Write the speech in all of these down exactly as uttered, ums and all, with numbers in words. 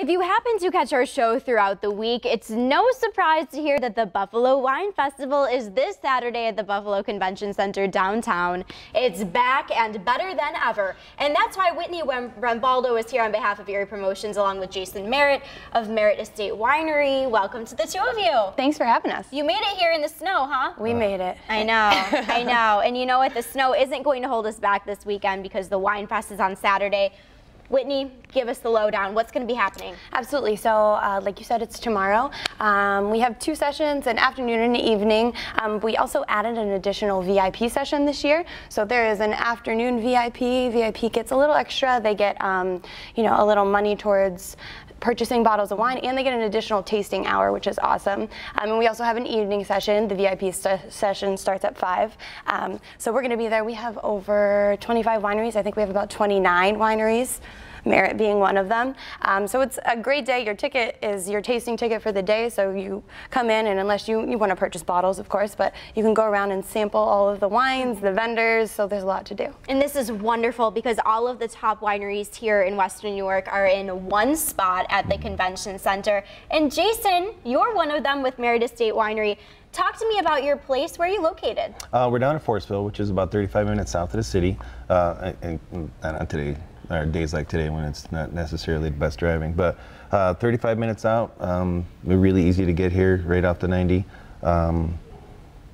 If you happen to catch our show throughout the week, it's no surprise to hear that the Buffalo Wine Festival is this Saturday at the Buffalo Convention Center downtown. It's back and better than ever. And that's why Whitney Rambaldo is here on behalf of Erie Promotions along with Jason Merritt of Merritt Estate Winery. Welcome to the two of you. Thanks for having us. You made it here in the snow, huh? We made it. I know, I know. And you know what? The snow isn't going to hold us back this weekend because the Wine Fest is on Saturday. Whitney, give us the lowdown. What's going to be happening? Absolutely. So, uh, like you said, it's tomorrow. Um, we have two sessions, an afternoon and an evening. Um, we also added an additional V I P session this year. So there is an afternoon V I P. V I P gets a little extra. They get, um, you know, a little money towards purchasing bottles of wine, and they get an additional tasting hour, which is awesome. Um, and we also have an evening session. The V I P session starts at five. Um, so we're going to be there. We have over twenty-five wineries. I think we have about twenty-nine wineries, Merritt being one of them. Um, so it's a great day. Your ticket is your tasting ticket for the day, so you come in, and unless you, you want to purchase bottles, of course, but you can go around and sample all of the wines, the vendors, so there's a lot to do. And this is wonderful because all of the top wineries here in Western New York are in one spot at the convention center. And Jason, you're one of them with Merritt Estate Winery. Talk to me about your place. Where are you located? Uh, we're down in Forestville, which is about thirty-five minutes south of the city, uh, and, and not today. Or days like today when it's not necessarily the best driving, but uh, thirty-five minutes out, um, we're really easy to get here right off the ninety. Um,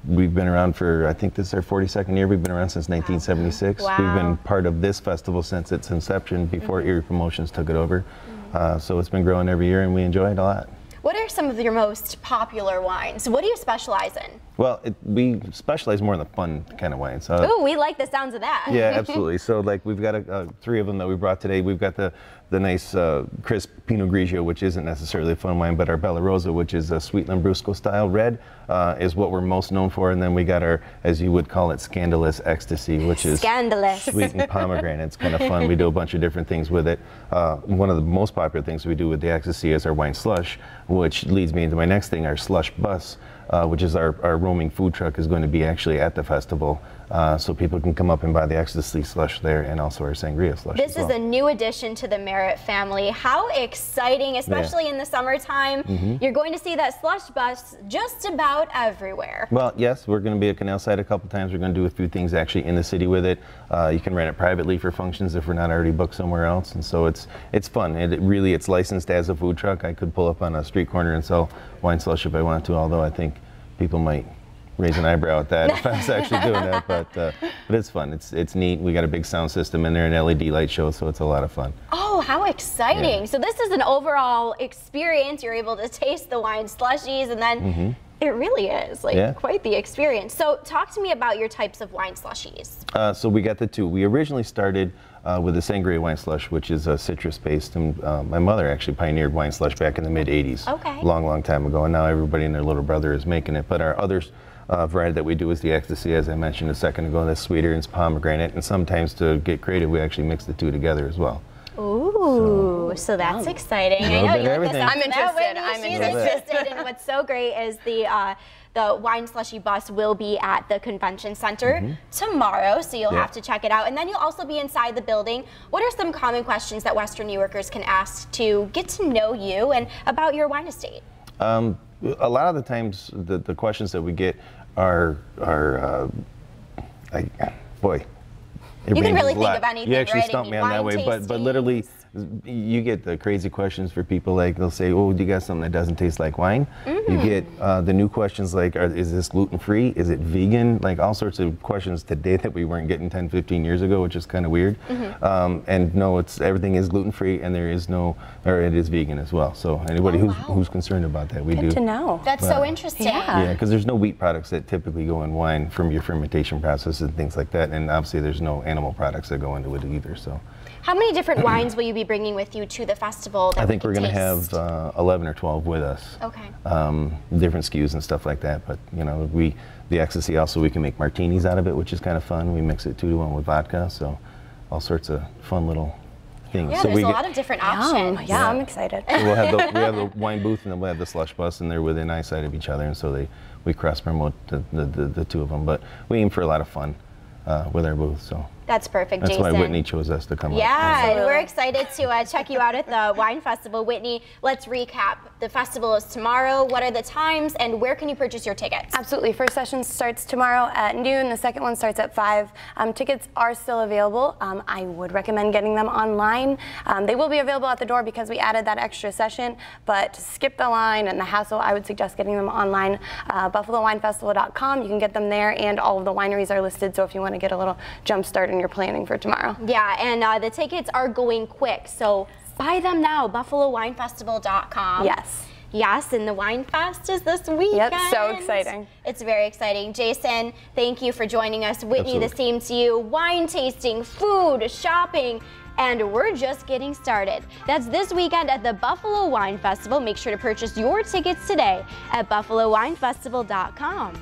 we've been around for, I think this is our forty-second year. We've been around since nineteen seventy-six. Wow. We've been part of this festival since its inception before mm-hmm. Erie Promotions took it over. Mm-hmm. uh, so it's been growing every year and we enjoy it a lot. What are some of your most popular wines? What do you specialize in? Well, it, we specialize more in the fun kind of wines. Uh, Ooh, we like the sounds of that. Yeah, absolutely. So like we've got a, uh, three of them that we brought today. We've got the, the nice uh, crisp Pinot Grigio, which isn't necessarily a fun wine, but our Bella Rosa, which is a sweet Lambrusco style red, uh, is what we're most known for. And then we got our, as you would call it, Scandalous Ecstasy, which is Scandalous. Sweet and pomegranate. It's kind of fun. We do a bunch of different things with it. Uh, one of the most popular things we do with the Ecstasy is our wine slush, which leads me into my next thing, our slush bus, uh, which is our, our roaming food truck is going to be actually at the festival. Uh, so people can come up and buy the Ecstasy slush there and also our Sangria slush. This well. is a new addition to the Merritt family. How exciting, especially yeah. in the summertime. Mm-hmm. You're going to see that slush bus just about everywhere. Well, yes, we're going to be at Canal Side a couple times. We're going to do a few things actually in the city with it. Uh, you can rent it privately for functions if we're not already booked somewhere else. And so it's it's fun. It, it really, it's licensed as a food truck. I could pull up on a street corner and sell wine slush if I wanted to, although I think people might raise an eyebrow at that if I was actually doing that, but uh, but it's fun. It's it's neat. We got a big sound system in there, an L E D light show, so it's a lot of fun. Oh, how exciting! Yeah. So this is an overall experience. You're able to taste the wine slushies, and then mm-hmm. it really is like yeah. quite the experience. So talk to me about your types of wine slushies. Uh, so we got the two. We originally started uh, with the Sangria wine slush, which is a citrus-based, and uh, my mother actually pioneered wine slush back in the mid eighties, okay, long, long time ago, and now everybody and their little brother is making it. But our others. Uh, variety that we do is the Ecstasy, as I mentioned a second ago. That's sweeter and it's pomegranate, and sometimes to get creative we actually mix the two together as well. Ooh, so, so that's wow. exciting. I know you like this. I'm interested. I'm She's interested. And what's so great is the uh, the wine slushy bus will be at the convention center mm-hmm. tomorrow, so you'll yeah. have to check it out. And then you'll also be inside the building. What are some common questions that Western New Yorkers can ask to get to know you and about your wine estate? Um, A lot of the times, the, the questions that we get are, are uh, I, boy. You can really think of anything, you actually right? stumped me on that way, but, but literally, you get the crazy questions for people, like they'll say, oh, do you got something that doesn't taste like wine? Mm. You get uh, the new questions like, are, is this gluten-free? Is it vegan? Like all sorts of questions today that we weren't getting ten, fifteen years ago, which is kind of weird. Mm-hmm. um, and no, it's everything is gluten-free and there is no, or it is vegan as well. So anybody oh, wow. who's, who's concerned about that, we Good do. Good to know. That's but, so interesting. Yeah, because yeah, there's no wheat products that typically go in wine from your fermentation process and things like that. And obviously there's no animal products that go into it either, so. How many different wines will you be bringing with you to the festival? That I think we we're going to have uh, eleven or twelve with us. Okay. Um, different S K Us and stuff like that, but you know, we the Ecstasy also we can make martinis out of it, which is kind of fun. We mix it two to one with vodka, so all sorts of fun little things. Yeah, so there's we a lot of different options. Yeah, yeah, yeah. I'm excited. So we'll have the, we have the wine booth and then we'll have the slush bus, and they're within eyesight of each other, and so they we cross promote the the, the the two of them. But we aim for a lot of fun uh, with our booth, so. That's perfect, That's Jason. That's why Whitney chose us to come yeah, up. Yeah, and we're excited to uh, check you out at the wine festival. Whitney, let's recap. The festival is tomorrow. What are the times and where can you purchase your tickets? Absolutely. First session starts tomorrow at noon. The second one starts at five. Um, tickets are still available. Um, I would recommend getting them online. Um, they will be available at the door because we added that extra session, but to skip the line and the hassle, I would suggest getting them online. Uh, buffalo wine festival dot com. You can get them there, and all of the wineries are listed, so if you want to get a little jump start your planning for tomorrow. Yeah, and uh, the tickets are going quick, so buy them now, buffalo wine festival dot com. Yes. Yes, and the Wine Fest is this weekend. Yep, so exciting. It's very exciting. Jason, thank you for joining us. Whitney, Absolutely. The same to you. Wine tasting, food, shopping, and we're just getting started. That's this weekend at the Buffalo Wine Festival. Make sure to purchase your tickets today at buffalo wine festival dot com.